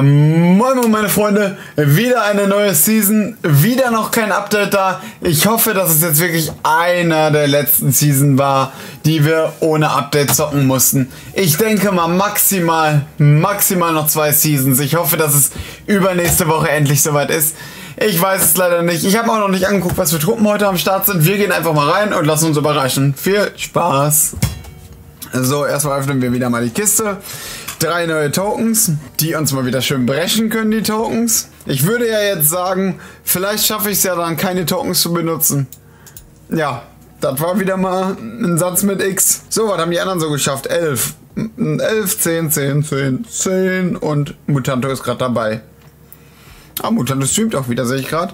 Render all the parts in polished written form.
Moin moin meine Freunde, wieder eine neue Season, wieder noch kein Update da. Ich hoffe, dass es jetzt wirklich einer der letzten Season war, die wir ohne Update zocken mussten. Ich denke mal maximal noch 2 Seasons. Ich hoffe, dass es übernächste Woche endlich soweit ist. Ich weiß es leider nicht. Ich habe auch noch nicht angeguckt, was für Truppen heute am Start sind. Wir gehen einfach mal rein und lassen uns überraschen. Viel Spaß! So, erstmal öffnen wir wieder mal die Kiste. 3 neue Tokens, die uns mal wieder schön brechen können, die Tokens. Ich würde ja jetzt sagen, vielleicht schaffe ich es ja dann, keine Tokens zu benutzen. Ja, das war wieder mal ein Satz mit X. So, was haben die anderen so geschafft? 11. 11, 10, 10, 10, 10 und Mutanto ist gerade dabei. Ah, Mutanto streamt auch wieder, sehe ich gerade.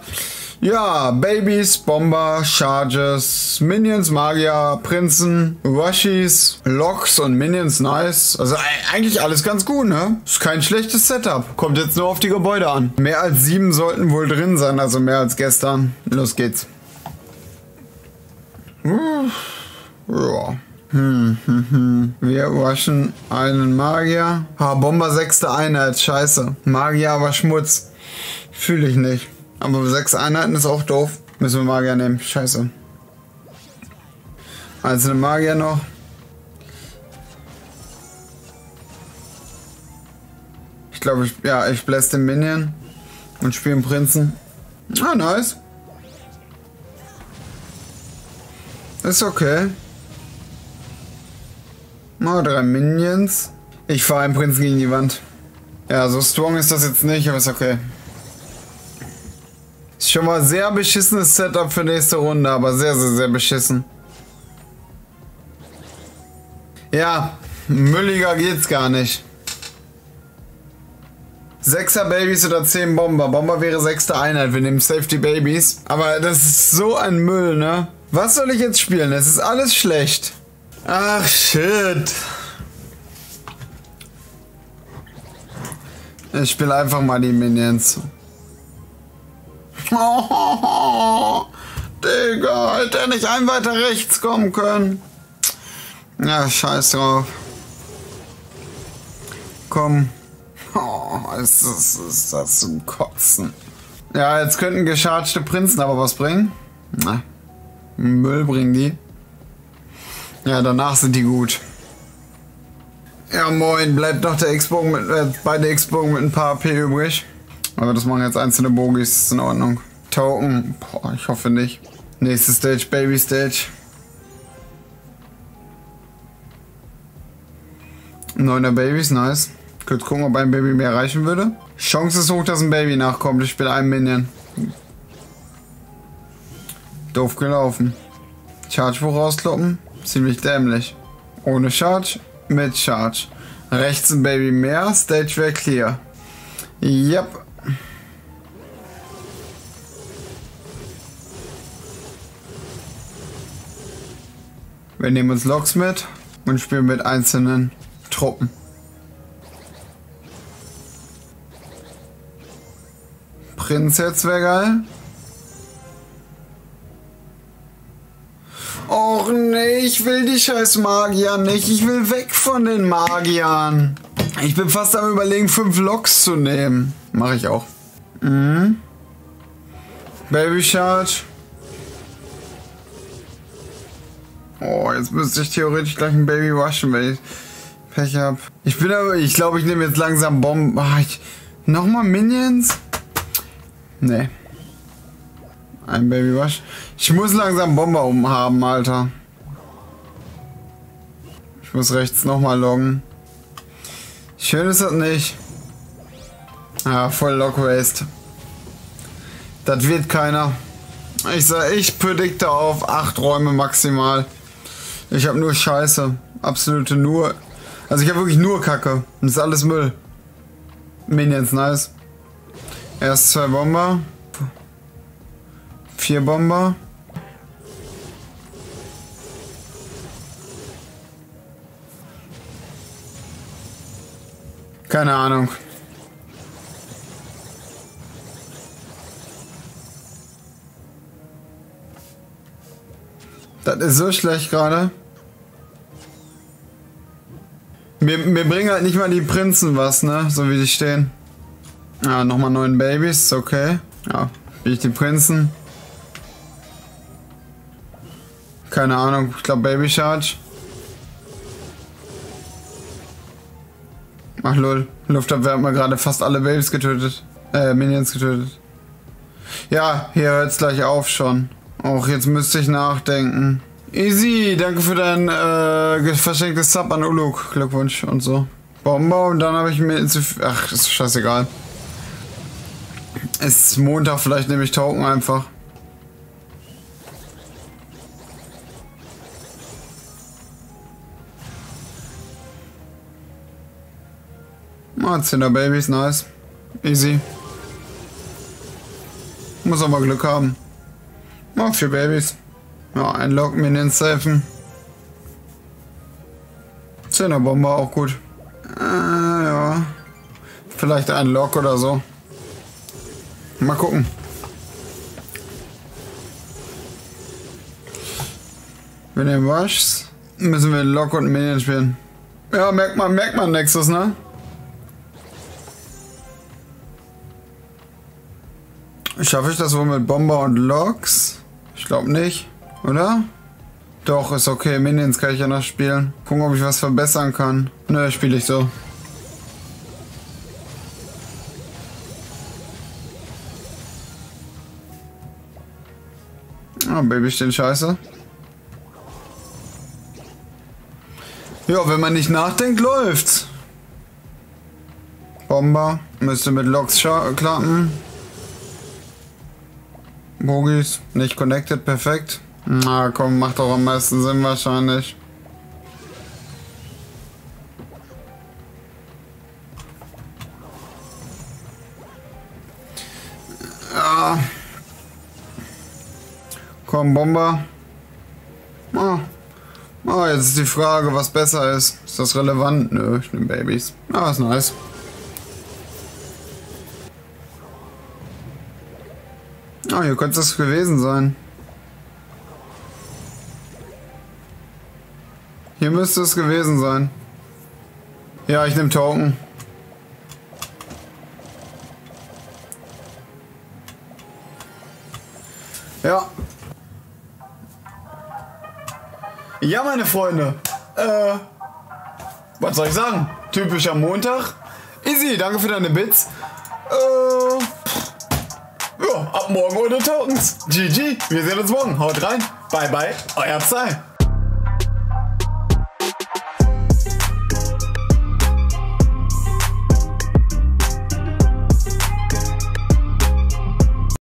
Ja, Babys, Bomber, Charges, Minions, Magier, Prinzen, Rushies, Loks und Minions, nice. Also eigentlich alles ganz gut, ne? Ist kein schlechtes Setup. Kommt jetzt nur auf die Gebäude an. Mehr als 7 sollten wohl drin sein, also mehr als gestern. Los geht's. Ja. Wir rushen einen Magier. Ha, Bomber 6. Einheit, scheiße. Magier aber Schmutz. Fühle ich nicht. Aber 6 Einheiten ist auch doof. Müssen wir Magier nehmen. Scheiße. Einzelne Magier noch. Ich glaube, ich bläst den Minion und spiele den Prinzen. Ah, nice. Ist okay. Mal 3 Minions. Ich fahre einen Prinzen gegen die Wand. Ja, so strong ist das jetzt nicht, aber ist okay. Ist schon mal sehr beschissenes Setup für nächste Runde, aber sehr, sehr, sehr beschissen. Ja, mülliger geht's gar nicht. 6er Babys oder 10 Bomber. Bomber wäre 6. Einheit, wir nehmen Safety Babys. Aber das ist so ein Müll, ne? Was soll ich jetzt spielen? Das ist alles schlecht. Ach, shit. Ich spiele einfach mal die Minions. Oh, Digga, hätte er nicht ein weiter rechts kommen können. Ja, scheiß drauf. Komm. Oh, ist das zum Kotzen. Ja, jetzt könnten geschargte Prinzen aber was bringen. Na, Müll bringen die. Ja, danach sind die gut. Ja, moin, bleibt noch der X-Bogen mit, beide X-Bogen mit ein paar AP übrig. Aber das machen jetzt einzelne Bogies, ist in Ordnung. Token, boah, ich hoffe nicht. Nächste Stage, Baby Stage. 9er Babys, nice. Kurz gucken, ob ein Baby mehr erreichen würde. Chance ist hoch, dass ein Baby nachkommt. Ich spiele einen Minion. Doof gelaufen. Charge hoch rauskloppen. Ziemlich dämlich. Ohne Charge, mit Charge. Rechts ein Baby mehr, Stage wäre clear. Yep. Wir nehmen uns Loks mit und spielen mit einzelnen Truppen. Prinz jetzt wäre geil. Och nee, ich will die scheiß Magier nicht. Ich will weg von den Magiern. Ich bin fast am Überlegen, 5 Loks zu nehmen. Mache ich auch. Baby Charge. Oh, jetzt müsste ich theoretisch gleich ein Baby rushen, wenn ich Pech habe. Ich bin aber, ich glaube, ich nehme jetzt langsam Bomben. Nochmal Minions? Nee. Ein Baby rush. Ich muss langsam Bomber umhaben, Alter. Ich muss rechts nochmal loggen. Schön ist das nicht. Ah, voll Lock Waste. Das wird keiner. Ich predikte auf 8 Räume maximal. Ich habe nur Scheiße. Absolute nur. Also ich habe wirklich nur Kacke. Das ist alles Müll. Minions, nice. Erst 2 Bomber. 4 Bomber. Keine Ahnung. Das ist so schlecht gerade. Mir bringen halt nicht mal die Prinzen was, ne? So wie die stehen. Ah, nochmal 9 Babys, okay. Ja, bin ich die Prinzen. Keine Ahnung, ich glaube Baby Charge. Ach lol, Luftabwehr hat mal gerade fast alle Babys getötet. Minions getötet. Ja, hier hört's gleich auf schon. Och, jetzt müsste ich nachdenken. Easy, danke für dein verschenktes Sub an Uluk. Glückwunsch und so. Bomber und dann habe ich mir... Ach, ist scheißegal. Es ist Montag, vielleicht nehme ich Token einfach. Ah, 10er Babys, nice. Easy. Muss aber Glück haben. Oh, 4 Babys. Ja, ein Lock, Minions safen. 10er Bomber, auch gut. Ja. Vielleicht ein Lock oder so. Mal gucken. Wenn ihr wascht, müssen wir Lock und Minions spielen. Ja, merkt man Nexus, ne? Schaffe ich das wohl mit Bomber und Loks? Ich glaube nicht, oder? Doch, ist okay. Minions kann ich ja noch spielen. Gucken, ob ich was verbessern kann. Nö, spiele ich so. Ah, Baby stehen scheiße. Ja, wenn man nicht nachdenkt, läuft's. Bomber müsste mit Loks klappen. Bogis, nicht connected, perfekt. Na komm, macht doch am meisten Sinn wahrscheinlich. Ja. Komm, Bomber. Ah. Ah, jetzt ist die Frage, was besser ist. Ist das relevant? Nö, ich nehme Babys. Ah, ist nice. Ah, hier könnte es gewesen sein. Hier müsste es gewesen sein. Ja, ich nehme Token. Ja. Ja, meine Freunde. Was soll ich sagen? Typisch am Montag. Easy, danke für deine Bits. Ab morgen ohne Tokens. GG, wir sehen uns morgen. Haut rein. Bye bye, euer Psy.